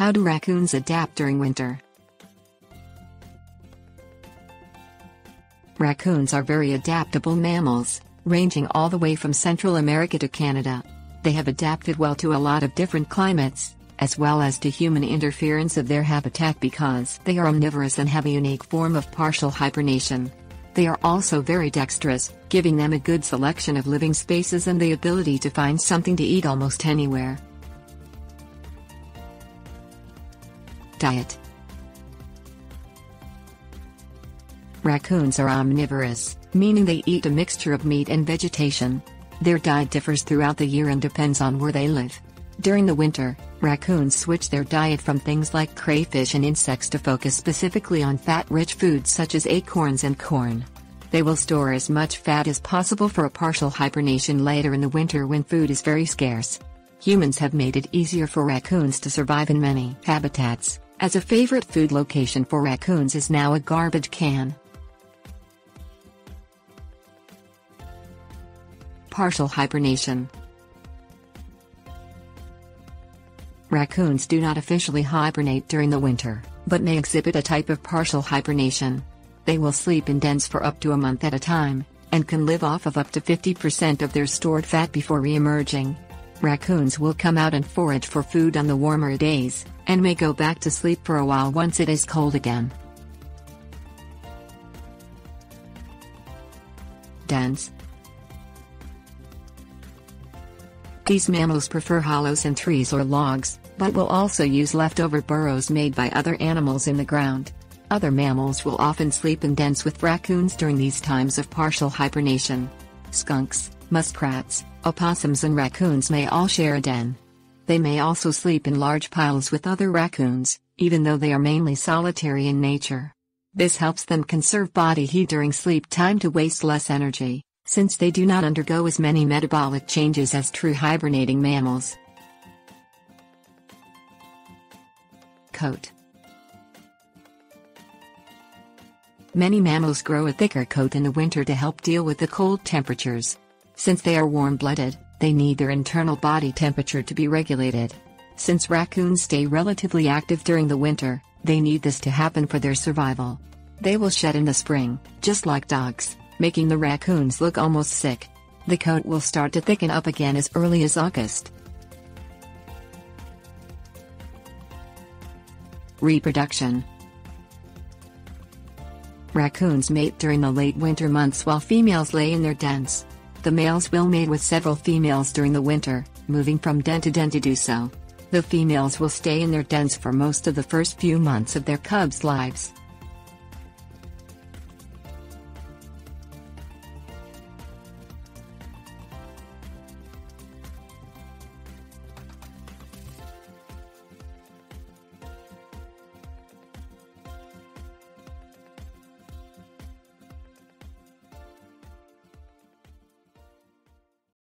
How do raccoons adapt during winter? Raccoons are very adaptable mammals, ranging all the way from Central America to Canada. They have adapted well to a lot of different climates, as well as to human interference of their habitat because they are omnivorous and have a unique form of partial hibernation. They are also very dexterous, giving them a good selection of living spaces and the ability to find something to eat almost anywhere. Diet. Raccoons are omnivorous, meaning they eat a mixture of meat and vegetation. Their diet differs throughout the year and depends on where they live. During the winter, raccoons switch their diet from things like crayfish and insects to focus specifically on fat-rich foods such as acorns and corn. They will store as much fat as possible for a partial hibernation later in the winter when food is very scarce. Humans have made it easier for raccoons to survive in many habitats, as a favorite food location for raccoons is now a garbage can. Partial hibernation. Raccoons do not officially hibernate during the winter, but may exhibit a type of partial hibernation. They will sleep in dens for up to a month at a time, and can live off of up to 50% of their stored fat before re-emerging. Raccoons will come out and forage for food on the warmer days, and may go back to sleep for a while once it is cold again. Dens. These mammals prefer hollows in trees or logs, but will also use leftover burrows made by other animals in the ground. Other mammals will often sleep in dens with raccoons during these times of partial hibernation. Skunks, muskrats, opossums and raccoons may all share a den. They may also sleep in large piles with other raccoons, even though they are mainly solitary in nature. This helps them conserve body heat during sleep time to waste less energy, since they do not undergo as many metabolic changes as true hibernating mammals. Coat. Many mammals grow a thicker coat in the winter to help deal with the cold temperatures. Since they are warm-blooded, they need their internal body temperature to be regulated. Since raccoons stay relatively active during the winter, they need this to happen for their survival. They will shed in the spring, just like dogs, making the raccoons look almost sick. The coat will start to thicken up again as early as August. Reproduction. Raccoons mate during the late winter months while females lay in their dens. The males will mate with several females during the winter, moving from den to do so. The females will stay in their dens for most of the first few months of their cubs' lives.